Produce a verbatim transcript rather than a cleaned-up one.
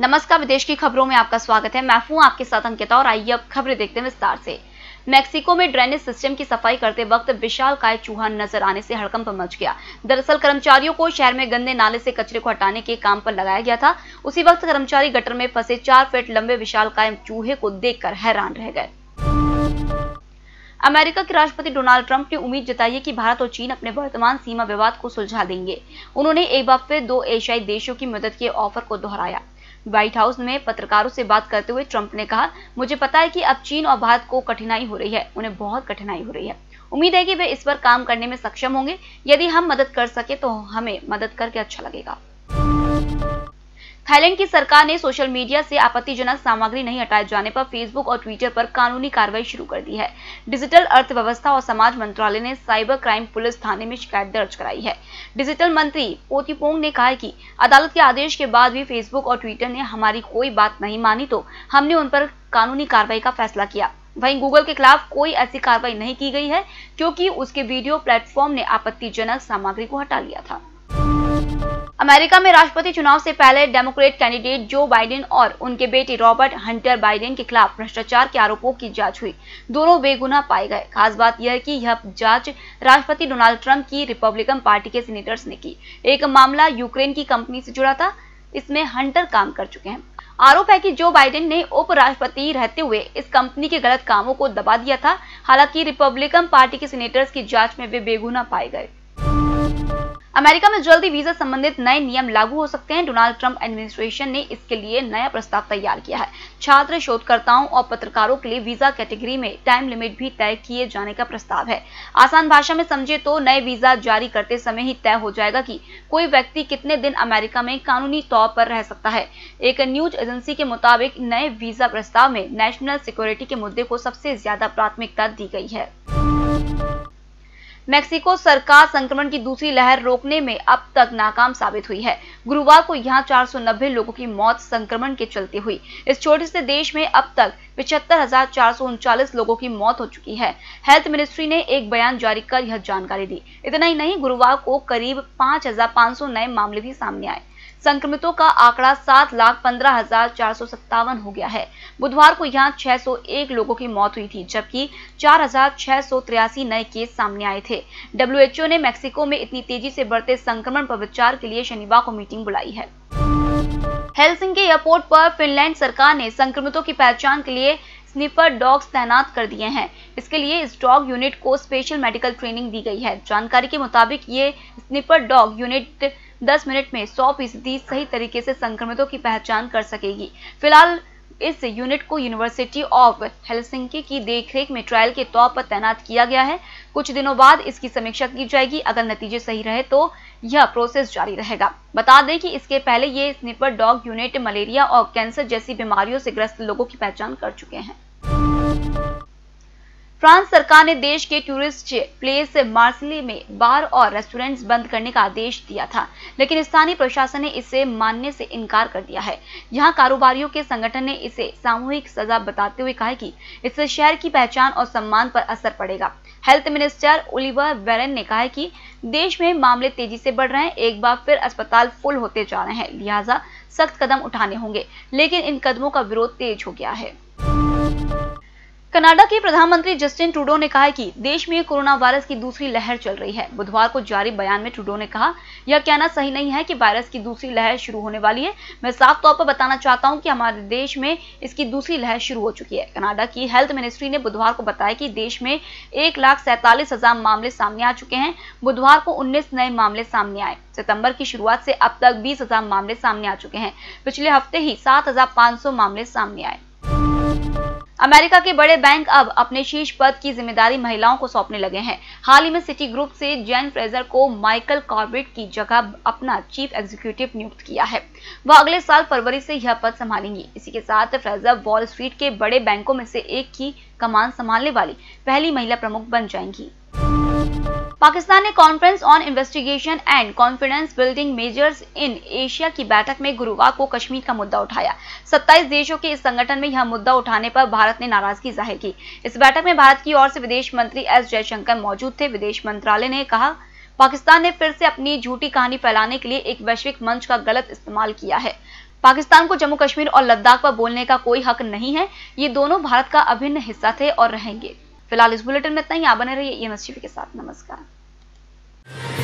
नमस्कार, विदेश की खबरों में आपका स्वागत है। मैं हूं आपके साथ अंकिता और आइए अब खबरें देखते हैं विस्तार से। मेक्सिको में ड्रेनेज सिस्टम की सफाई करते वक्त विशालकाय चूहा नजर आने से हड़कंप मच गया। दरअसल कर्मचारियों को शहर में गंदे नाले से कचरे को हटाने के काम पर लगाया गया था। उसी वक्त कर्मचारी गटर में फंसे चार फीट लंबे विशालकाय चूहे को देखकर हैरान रह गए। अमेरिका के राष्ट्रपति डोनाल्ड ट्रंप ने उम्मीद जताई है कि भारत और चीन अपने वर्तमान सीमा विवाद को सुलझा देंगे। उन्होंने एक बार फिर दो एशियाई देशों की मदद के ऑफर को दोहराया। व्हाइट हाउस में पत्रकारों से बात करते हुए ट्रंप ने कहा, मुझे पता है कि अब चीन और भारत को कठिनाई हो रही है, उन्हें बहुत कठिनाई हो रही है। उम्मीद है कि वे इस पर काम करने में सक्षम होंगे। यदि हम मदद कर सके तो हमें मदद करके अच्छा लगेगा। थाईलैंड की सरकार ने सोशल मीडिया से आपत्तिजनक सामग्री नहीं हटाए जाने पर फेसबुक और ट्विटर पर कानूनी कार्रवाई शुरू कर दी है। डिजिटल अर्थव्यवस्था और समाज मंत्रालय ने साइबर क्राइम पुलिस थाने में शिकायत दर्ज कराई है। डिजिटल मंत्री पोथीपोंग ने कहा कि अदालत के आदेश के बाद भी फेसबुक और ट्विटर ने हमारी कोई बात नहीं मानी तो हमने उन पर कानूनी कार्रवाई का फैसला किया। वहीं गूगल के खिलाफ कोई ऐसी कार्रवाई नहीं की गई है क्योंकि उसके वीडियो प्लेटफॉर्म ने आपत्तिजनक सामग्री को हटा लिया था। अमेरिका में राष्ट्रपति चुनाव से पहले डेमोक्रेट कैंडिडेट जो बाइडेन और उनके बेटे रॉबर्ट हंटर बाइडेन के खिलाफ भ्रष्टाचार के आरोपों की जांच हुई। दोनों बेगुनाह पाए गए। खास बात यह है कि यह जांच राष्ट्रपति डोनाल्ड ट्रंप की रिपब्लिकन पार्टी के सीनेटर्स ने की। एक मामला यूक्रेन की कंपनी से जुड़ा था, इसमें हंटर काम कर चुके हैं। आरोप है कि जो बाइडेन ने उपराष्ट्रपति रहते हुए इस कंपनी के गलत कामों को दबा दिया था। हालांकि रिपब्लिकन पार्टी के सीनेटर्स की जाँच में वे बेगुनाह पाए गए। अमेरिका में जल्दी वीजा संबंधित नए नियम लागू हो सकते हैं। डोनाल्ड ट्रंप एडमिनिस्ट्रेशन ने इसके लिए नया प्रस्ताव तैयार किया है। छात्र, शोधकर्ताओं और पत्रकारों के लिए वीजा कैटेगरी में टाइम लिमिट भी तय किए जाने का प्रस्ताव है। आसान भाषा में समझे तो नए वीजा जारी करते समय ही तय हो जाएगा कि कोई व्यक्ति कितने दिन अमेरिका में कानूनी तौर पर रह सकता है। एक न्यूज एजेंसी के मुताबिक नए वीजा प्रस्ताव में नेशनल सिक्योरिटी के मुद्दे को सबसे ज्यादा प्राथमिकता दी गई है। मेक्सिको सरकार संक्रमण की दूसरी लहर रोकने में अब तक नाकाम साबित हुई है। गुरुवार को यहां चार सौ नब्बे लोगों की मौत संक्रमण के चलते हुई। इस छोटे से देश में अब तक पिछहत्तर हजार चार सौ उनचालीस लोगों की मौत हो चुकी है। हेल्थ मिनिस्ट्री ने एक बयान जारी कर यह जानकारी दी। इतना ही नहीं, गुरुवार को करीब पांच हजार पांच सौ नए मामले भी सामने आए। संक्रमितों का आंकड़ा सात लाख पंद्रह हजार चार सौ सत्तावन हो गया है। बुधवार को यहाँ छह सौ एक लोगों की मौत हुई थी, जबकि चार हजार छह सौ तिरासी नए केस सामने आए थे। डब्ल्यू एच ओ ने मेक्सिको में इतनी तेजी से बढ़ते संक्रमण पर विचार के लिए शनिवार को मीटिंग बुलाई है। हेलसिंकी एयरपोर्ट पर फिनलैंड सरकार ने संक्रमितों की पहचान के लिए स्निफर डॉग्स तैनात कर दिए हैं। इसके लिए इस डॉग यूनिट को स्पेशल मेडिकल ट्रेनिंग दी गई है। जानकारी के मुताबिक ये स्निफर डॉग यूनिट दस मिनट में सौ फीसदी सही तरीके से संक्रमितों की पहचान कर सकेगी। फिलहाल इस यूनिट को यूनिवर्सिटी ऑफ हेलसिंकी की देखरेख में ट्रायल के तौर पर तैनात किया गया है। कुछ दिनों बाद इसकी समीक्षा की जाएगी। अगर नतीजे सही रहे तो यह प्रोसेस जारी रहेगा। बता दें कि इसके पहले ये स्निपर डॉग यूनिट मलेरिया और कैंसर जैसी बीमारियों से ग्रस्त लोगों की पहचान कर चुके हैं। फ्रांस सरकार ने देश के टूरिस्ट प्लेस मार्सिले में बार और रेस्टोरेंट्स बंद करने का आदेश दिया था, लेकिन स्थानीय प्रशासन ने इसे मानने से इनकार कर दिया है। यहां कारोबारियों के संगठन ने इसे सामूहिक सजा बताते हुए कहा कि इससे शहर की पहचान और सम्मान पर असर पड़ेगा। हेल्थ मिनिस्टर ओलिवर वेरन ने कहा कि देश में मामले तेजी से बढ़ रहे हैं। एक बार फिर अस्पताल फुल होते जा रहे हैं, लिहाजा सख्त कदम उठाने होंगे, लेकिन इन कदमों का विरोध तेज हो गया है। कनाडा के प्रधानमंत्री जस्टिन ट्रूडो ने कहा है कि देश में कोरोना वायरस की दूसरी लहर चल रही है। बुधवार को जारी बयान में ट्रूडो ने कहा, यह कहना सही नहीं है कि वायरस की दूसरी लहर शुरू होने वाली है। मैं साफ तौर पर बताना चाहता हूं कि हमारे देश में इसकी दूसरी लहर शुरू हो चुकी है। कनाडा की हेल्थ मिनिस्ट्री ने बुधवार को बताया कि देश में एक लाख सैंतालीस हजार मामले सामने आ चुके हैं। बुधवार को उन्नीस नए मामले सामने आए। सितंबर की शुरुआत से अब तक बीस हजार मामले सामने आ चुके हैं। पिछले हफ्ते ही सात हजार पांच सौ मामले सामने आए। अमेरिका के बड़े बैंक अब अपने शीर्ष पद की जिम्मेदारी महिलाओं को सौंपने लगे हैं। हाल ही में सिटी ग्रुप से जेन फ्रेजर को माइकल कॉर्बेट की जगह अपना चीफ एग्जीक्यूटिव नियुक्त किया है। वह अगले साल फरवरी से यह पद संभालेंगी। इसी के साथ फ्रेजर वॉल स्ट्रीट के बड़े बैंकों में से एक की कमान संभालने वाली पहली महिला प्रमुख बन जाएंगी। पाकिस्तान ने conference on investigation and confidence building measures in Asia की बैठक में गुरुवार को कश्मीर का मुद्दा उठाया। सत्ताईस देशों के इस संगठन में यह मुद्दा उठाने पर भारत ने नाराजगी जाहिर की। इस बैठक में भारत की ओर से विदेश मंत्री एस जयशंकर मौजूद थे। विदेश मंत्रालय ने कहा, पाकिस्तान ने फिर से अपनी झूठी कहानी फैलाने के लिए एक वैश्विक मंच का गलत इस्तेमाल किया है। पाकिस्तान को जम्मू कश्मीर और लद्दाख पर बोलने का कोई हक नहीं है। ये दोनों भारत का अभिन्न हिस्सा थे और रहेंगे। फिलहाल इस बुलेटिन में इतना ही। आप बने रहिए E M S T V के साथ। नमस्कार।